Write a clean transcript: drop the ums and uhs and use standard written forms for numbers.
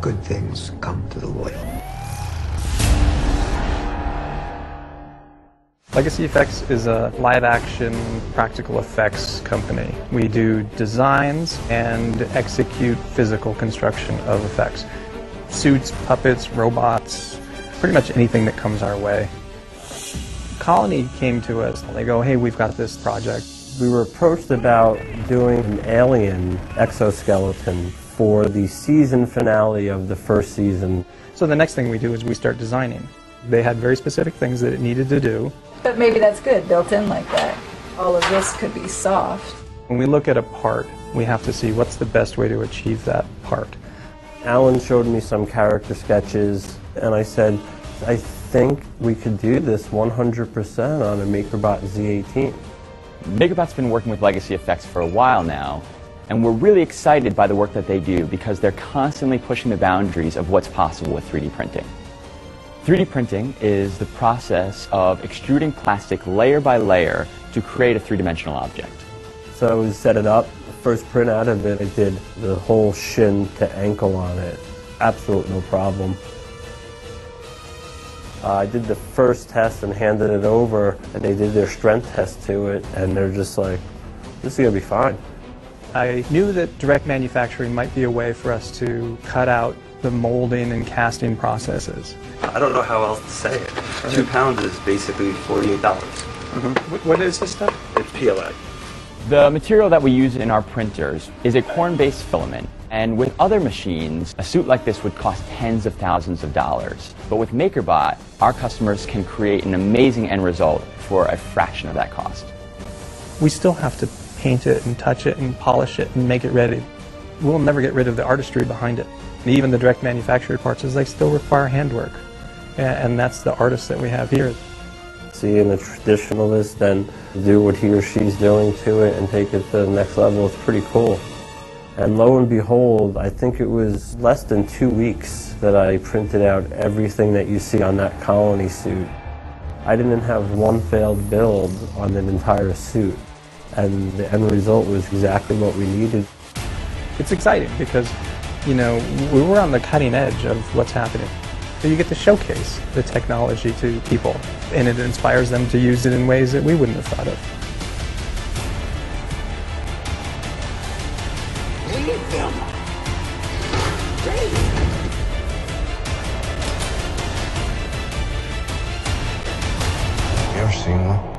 good things come to the loyal. Legacy Effects is a live-action practical effects company. We do designs and execute physical construction of effects. Suits, puppets, robots, pretty much anything that comes our way. Colony came to us and they go, hey, we've got this project. We were approached about doing an alien exoskeleton for the season finale of the first season. So the next thing we do is we start designing. They had very specific things that it needed to do. But maybe that's good, built in like that. All of this could be soft. When we look at a part, we have to see what's the best way to achieve that part. Alan showed me some character sketches, and I said, I think we could do this 100% on a MakerBot Z18. MakerBot's been working with Legacy Effects for a while now, and we're really excited by the work that they do because they're constantly pushing the boundaries of what's possible with 3D printing. 3D printing is the process of extruding plastic layer by layer to create a three-dimensional object. So we set it up. First print out of it, I did the whole shin to ankle on it. Absolute no problem. I did the first test and handed it over, and they did their strength test to it, and they're just like, this is going to be fine. I knew that direct manufacturing might be a way for us to cut out the molding and casting processes. I don't know how else to say it. 2 pounds is basically $48. Mm-hmm. What is this stuff? It's PLA. The material that we use in our printers is a corn-based filament, and with other machines, a suit like this would cost tens of thousands of dollars. But with MakerBot, our customers can create an amazing end result for a fraction of that cost. We still have to paint it and touch it and polish it and make it ready. We'll never get rid of the artistry behind it. And even the direct manufacturer parts, they still require handwork, and that's the artists that we have here. Seeing a traditionalist then do what he or she's doing to it and take it to the next level, it's pretty cool. And lo and behold, I think it was less than 2 weeks that I printed out everything that you see on that Colony suit. I didn't have one failed build on an entire suit, and the end result was exactly what we needed. It's exciting because, you know, we were on the cutting edge of what's happening. So you get to showcase the technology to people, and it inspires them to use it in ways that we wouldn't have thought of. Leave them! Great! You ever seen one?